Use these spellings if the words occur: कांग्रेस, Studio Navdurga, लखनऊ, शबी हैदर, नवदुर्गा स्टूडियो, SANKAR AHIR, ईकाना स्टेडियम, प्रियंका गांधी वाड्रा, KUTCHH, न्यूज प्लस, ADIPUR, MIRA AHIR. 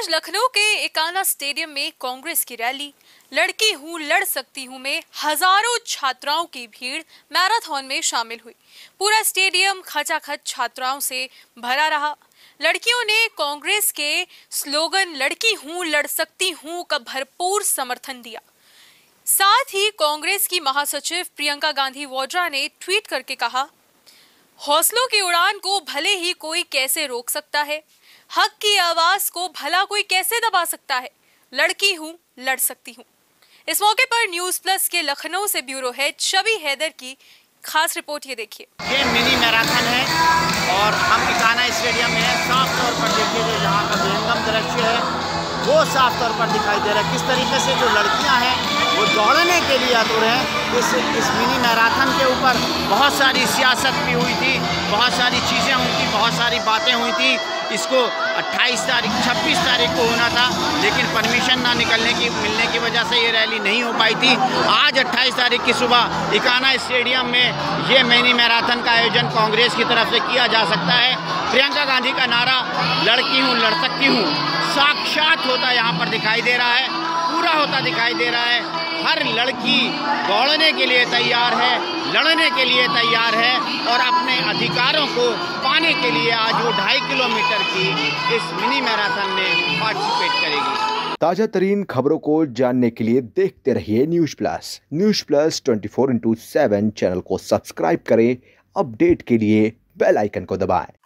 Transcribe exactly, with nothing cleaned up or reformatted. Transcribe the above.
आज लखनऊ के ईकाना स्टेडियम में कांग्रेस की रैली लड़की हूँ लड़ सकती हूँ में हजारों छात्राओं की भीड़ मैराथन में शामिल हुई। पूरा स्टेडियम खचाखच छात्राओं से भरा रहा। लड़कियों ने कांग्रेस के स्लोगन लड़की हूँ लड़ सकती हूँ का भरपूर समर्थन दिया। साथ ही कांग्रेस की महासचिव प्रियंका गांधी वाड्रा ने ट्वीट करके कहा, हौसलों की उड़ान को भले ही कोई कैसे रोक सकता है, हक की आवाज को भला कोई कैसे दबा सकता है। लड़की हूँ लड़ सकती हूँ। इस मौके पर न्यूज प्लस के लखनऊ से ब्यूरो हेड शबी हैदर की खास रिपोर्ट, ये देखिए। ये मिनी मैराथन है और हम ईकाना स्टेडियम में साफ तौर पर देखिए जो यहाँ का विहंगम दृश्य है वो साफ तौर पर दिखाई दे रहा है। किस तरीके से जो लड़कियाँ हैं वो दौड़ने के लिए आतुर हैं। इस इस मिनी मैराथन के ऊपर बहुत सारी सियासत भी हुई थी, बहुत सारी चीज़ें हुई थी, बहुत सारी बातें हुई थी। इसको अट्ठाईस तारीख छब्बीस तारीख को होना था, लेकिन परमिशन ना निकलने की मिलने की वजह से ये रैली नहीं हो पाई थी। आज अट्ठाईस तारीख की सुबह ईकाना स्टेडियम में ये मिनी मैराथन का आयोजन कांग्रेस की तरफ से किया जा सकता है। प्रियंका गांधी का नारा लड़की हूँ लड़ सकती हूँ साक्षात होता यहाँ पर दिखाई दे रहा है, पूरा होता दिखाई दे रहा है। हर लड़की दौड़ने के लिए तैयार है, लड़ने के लिए तैयार है और अपने अधिकारों को पाने के लिए आज वो ढाई किलोमीटर की इस मिनी मैराथन में पार्टिसिपेट करेगी। ताजा तरीन खबरों को जानने के लिए देखते रहिए न्यूज प्लस। न्यूज प्लस twenty four into seven channel को सब्सक्राइब करें। अपडेट के लिए बेल आइकन को दबाएं।